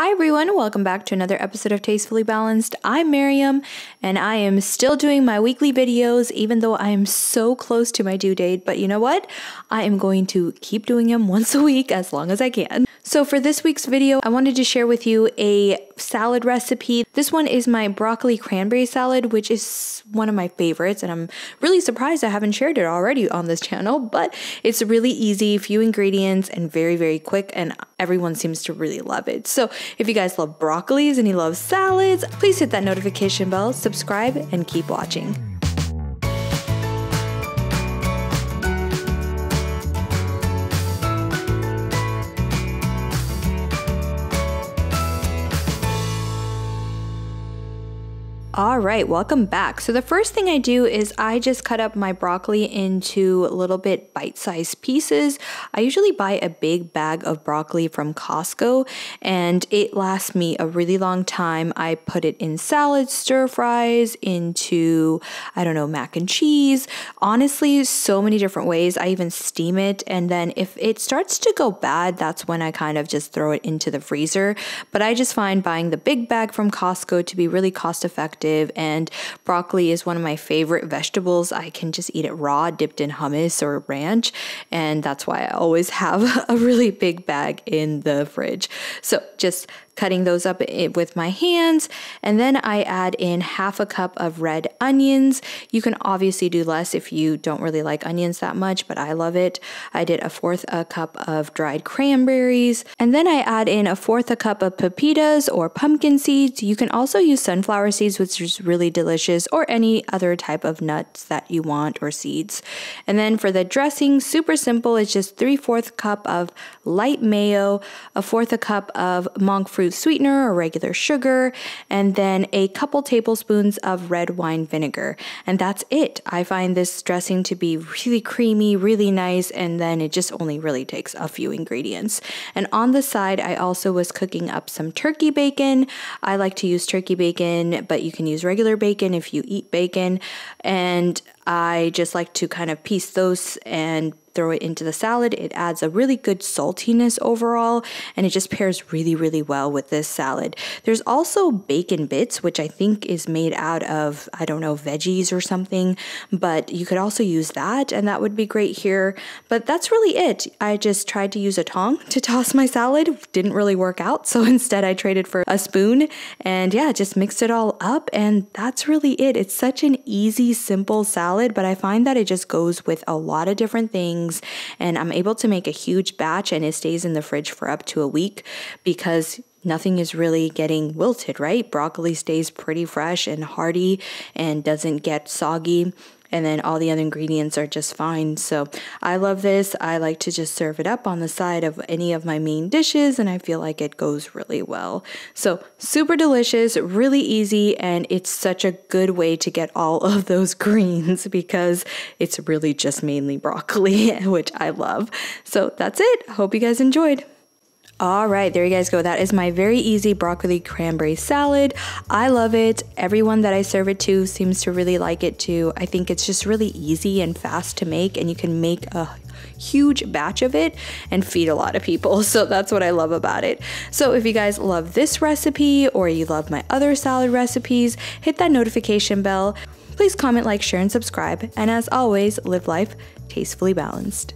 Hi everyone, welcome back to another episode of Tastefully Balanced. I'm Miriam, and I am still doing my weekly videos even though I am so close to my due date, but you know what? I am going to keep doing them once a week as long as I can. So for this week's video, I wanted to share with you a salad recipe. This one is my broccoli cranberry salad, which is one of my favorites, and I'm really surprised I haven't shared it already on this channel, but it's really easy, few ingredients, and very, very quick, and everyone seems to really love it. So if you guys love broccolis and you love salads, please hit that notification bell, subscribe, and keep watching. All right, welcome back. So the first thing I do is I just cut up my broccoli into little bit bite-sized pieces. I usually buy a big bag of broccoli from Costco, and it lasts me a really long time. I put it in salads, stir fries, into, I don't know, mac and cheese. Honestly, so many different ways. I even steam it, and then if it starts to go bad, that's when I kind of just throw it into the freezer. But I just find buying the big bag from Costco to be really cost-effective. And broccoli is one of my favorite vegetables. I can just eat it raw, dipped in hummus or ranch, and that's why I always have a really big bag in the fridge. So just cutting those up with my hands, and then I add in half a cup of red onions. You can obviously do less if you don't really like onions that much, but I love it. I did a cup of dried cranberries, and then I add in a cup of pepitas or pumpkin seeds. You can also use sunflower seeds, which is really delicious, or any other type of nuts that you want or seeds. And then for the dressing, super simple. It's just 3/4 cup of light mayo, a cup of monk fruit sweetener or regular sugar, and then a couple tablespoons of red wine vinegar, and that's it. I find this dressing to be really creamy, really nice, and then it just only really takes a few ingredients. And on the side, I also was cooking up some turkey bacon. I like to use turkey bacon, but you can use regular bacon if you eat bacon, and I just like to kind of piece those and throw it into the salad. It adds a really good saltiness overall, and it just pairs really, really well with this salad. There's also bacon bits, which I think is made out of, I don't know, veggies or something, but you could also use that, and that would be great here. But that's really it. I just tried to use a tong to toss my salad. It didn't really work out, so instead I traded for a spoon, and yeah, just mixed it all up, and that's really it. It's such an easy, simple salad, but I find that it just goes with a lot of different things, and I'm able to make a huge batch, and it stays in the fridge for up to a week because nothing is really getting wilted, right? Broccoli stays pretty fresh and hearty and doesn't get soggy. And then all the other ingredients are just fine. So I love this. I like to just serve it up on the side of any of my main dishes, and I feel like it goes really well. So super delicious, really easy, and it's such a good way to get all of those greens because it's really just mainly broccoli, which I love. So that's it. Hope you guys enjoyed. All right, there you guys go. That is my very easy broccoli cranberry salad. I love it. Everyone that I serve it to seems to really like it too. I think it's just really easy and fast to make, and you can make a huge batch of it and feed a lot of people. So that's what I love about it. So if you guys love this recipe or you love my other salad recipes, hit that notification bell. Please comment, like, share, and subscribe. And as always, live life tastefully balanced.